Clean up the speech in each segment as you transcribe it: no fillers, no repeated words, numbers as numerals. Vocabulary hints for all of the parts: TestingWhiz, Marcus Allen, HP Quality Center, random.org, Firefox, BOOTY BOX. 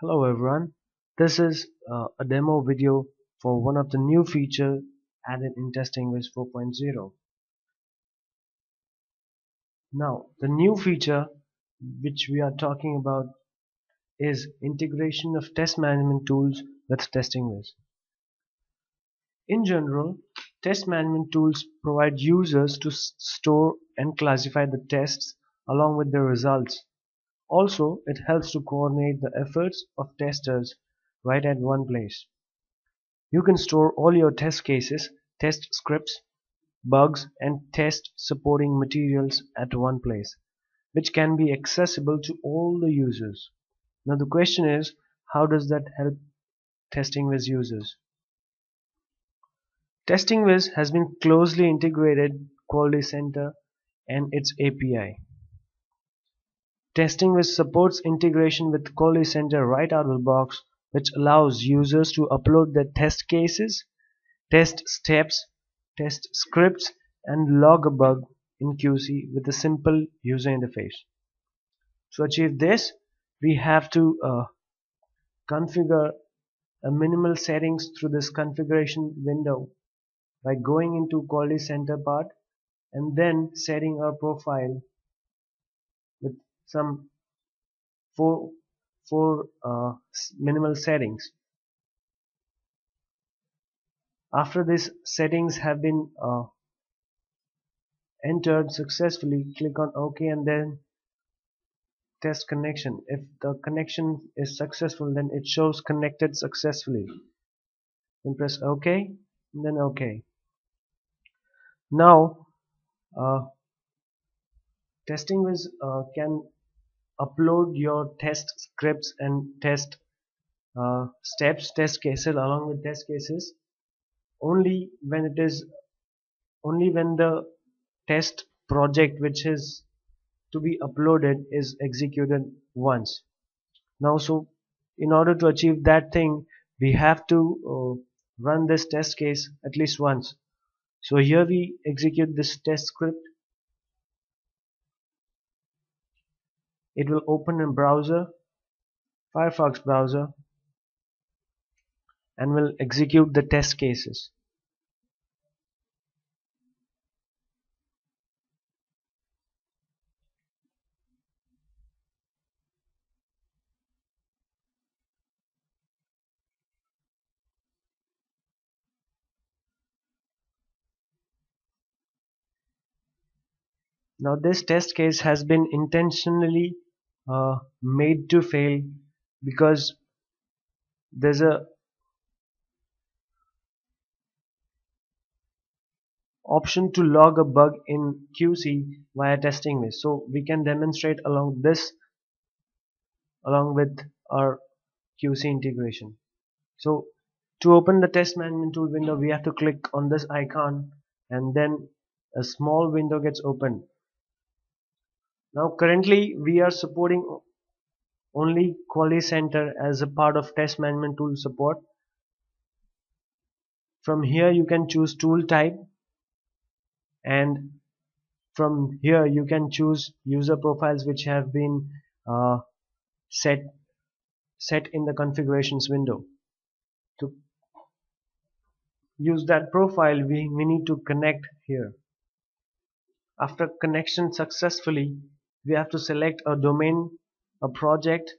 Hello everyone, this is a demo video for one of the new feature added in TestingWhiz 4.0. Now the new feature which we are talking about is integration of test management tools with TestingWhiz. In general, test management tools provide users to store and classify the tests along with their results. Also, it helps to coordinate the efforts of testers right at one place. You can store all your test cases, test scripts, bugs, and test supporting materials at one place, which can be accessible to all the users. Now the question is, how does that help TestingWhiz users? TestingWhiz has been closely integrated Quality Center and its API. TestingWhiz supports integration with Quality Center right out of the box, which allows users to upload their test cases, test steps, test scripts, and log a bug in QC with a simple user interface. To achieve this, we have to configure a minimal settings through this configuration window by going into Quality Center part and then setting our profile with some four minimal settings. After these settings have been entered successfully, click on OK and then test connection. If the connection is successful, then it shows connected successfully. Then press OK and then OK. Now TestingWhiz can upload your test scripts and test steps, test cases along with test cases only when the test project which is to be uploaded is executed once. Now, so in order to achieve that thing, we have to run this test case at least once. So here we execute this test script. It will open in browser, Firefox browser, and will execute the test cases. Now this test case has been intentionally made to fail because there's a option to log a bug in QC via TestingWhiz, so we can demonstrate along with our QC integration. So to open the test management tool window, we have to click on this icon and then a small window gets opened. Now currently we are supporting only Quality Center as a part of test management tool support. From here you can choose tool type, and from here you can choose user profiles which have been set in the configurations window. To use that profile we need to connect here. After connection successfully, we have to select a domain, a project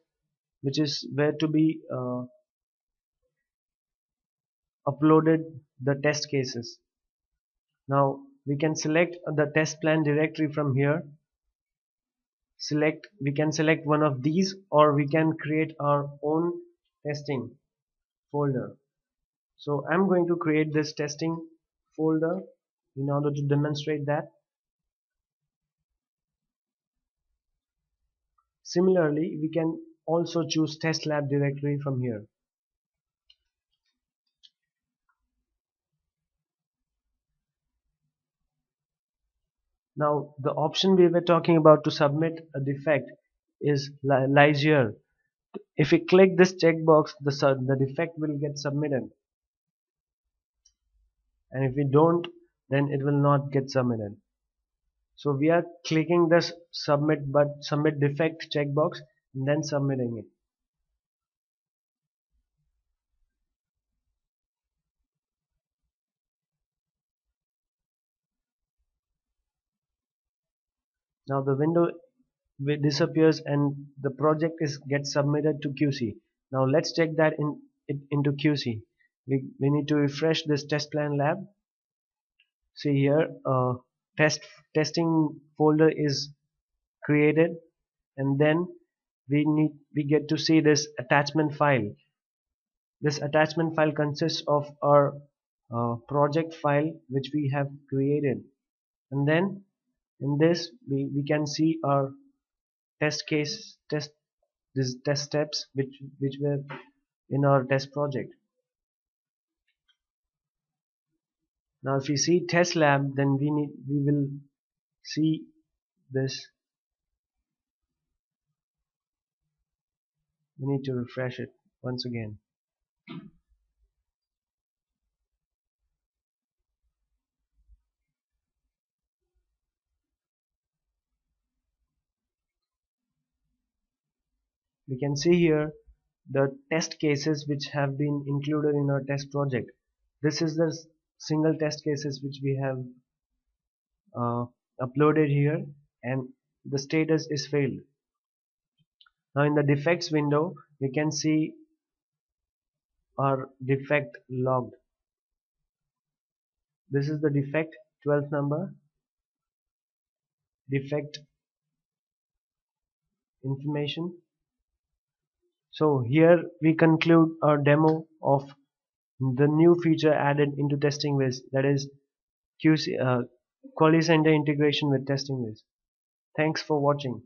which is where to be uploaded the test cases. Now we can select the test plan directory from here. We can select one of these, or we can create our own testing folder. So I'm going to create this testing folder in order to demonstrate that. Similarly, we can also choose test lab directory from here. Now the option we were talking about to submit a defect lies here. If we click this checkbox, the defect will get submitted, and if we don't, then it will not get submitted. So we are clicking this submit defect checkbox and then submitting it. Now the window disappears and the project gets submitted to QC. Now let's take that into QC. We need to refresh this test plan lab. See here, testing folder is created, and then we get to see this attachment file. This attachment file consists of our project file which we have created, and then in this we can see our test steps which were in our test project. Now if we see test lab, then we will see this. We need to refresh it once again. We can see here the test cases which have been included in our test project. This is the single test cases which we have uploaded here, and the status is failed. Now in the defects window we can see our defect logged. This is the defect 12th number, defect information. So here we conclude our demo of the new feature added into TestingWhiz, that is QC Quality Center integration with TestingWhiz. Thanks for watching.